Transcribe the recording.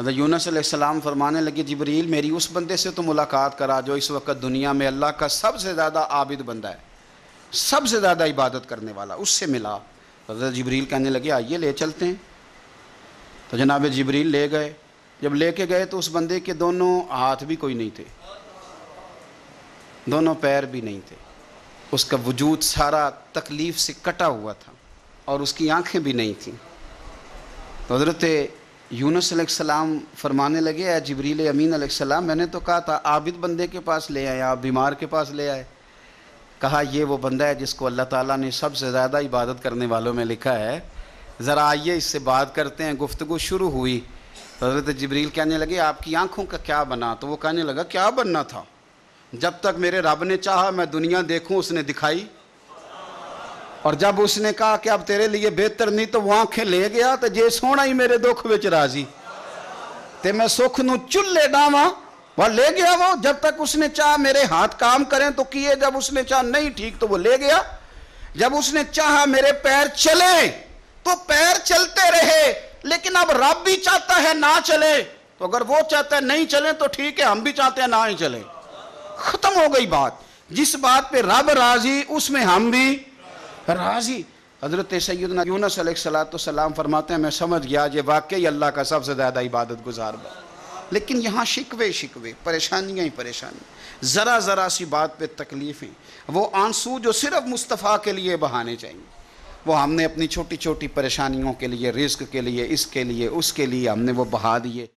हज़रत यूनुस अलैहिस्सलाम फरमाने लगे, जिब्रील मेरी उस बंदे से तो मुलाकात करा जो इस वक्त दुनिया में अल्लाह का सबसे ज़्यादा आबिद बंदा है, सबसे ज़्यादा इबादत करने वाला, उससे मिला। हज़रत जिब्रील कहने लगे आइए ले चलते हैं। तो जनाब जिब्रील ले गए। जब लेके गए तो उस बंदे के दोनों हाथ भी कोई नहीं थे, दोनों पैर भी नहीं थे, उसका वजूद सारा तकलीफ़ से कटा हुआ था और उसकी आंखें भी नहीं थीं। तो हज़रत यूनुस अलैहिस्सलाम फरमाने लगे, ए जिब्रील अमीन अलैहिस्सलाम, मैंने तो कहा था आबिद बंदे के पास ले आए, आप बीमार के पास ले आए। कहा ये वो बंदा है जिसको अल्लाह ताला ने सबसे ज़्यादा इबादत करने वालों में लिखा है, ज़रा आइए इससे बात करते हैं। गुफ्तगू शुरू हुई। हज़रत जिब्रील कहने लगे आपकी आँखों का क्या बना? तो वो कहने लगा क्या बनना था, जब तक मेरे रब ने चाहा मैं दुनिया देखूं उसने दिखाई, और जब उसने कहा कि अब तेरे लिए बेहतर नहीं तो वो आंखें ले गया, तो जे सोना ही मेरे दुख विच राजी ते मैं सुख नूं चुल्ले डावां, वह ले गया। वो जब तक उसने चाहा मेरे हाथ काम करें तो किए, जब उसने चाहा नहीं ठीक तो वो ले गया, जब उसने चाहा मेरे पैर चले तो पैर चलते रहे, लेकिन अब रब भी चाहता है ना चले, तो अगर वो चाहता है नहीं चले तो ठीक है, हम भी चाहते हैं ना ही चले। खत्म हो गई बात। जिस बात पे रब राजी उसमें हम भी राजी। हज़रत सैयदना यूनुस अलैहिस्सलातु वस्सलाम फरमाते हैं मैं समझ गया ये वाकई अल्लाह का सबसे ज़्यादा इबादत गुजार बा। लेकिन यहाँ शिकवे शिकवे, परेशानियाँ ही परेशानियाँ, ज़रा ज़रा सी बात पे तकलीफ़ें, वो आंसू जो सिर्फ मुस्तफ़ा के लिए बहाने चाहिए, वो हमने अपनी छोटी छोटी परेशानियों के लिए, रिस्क के लिए, इसके लिए, उसके लिए हमने वो बहा दिए।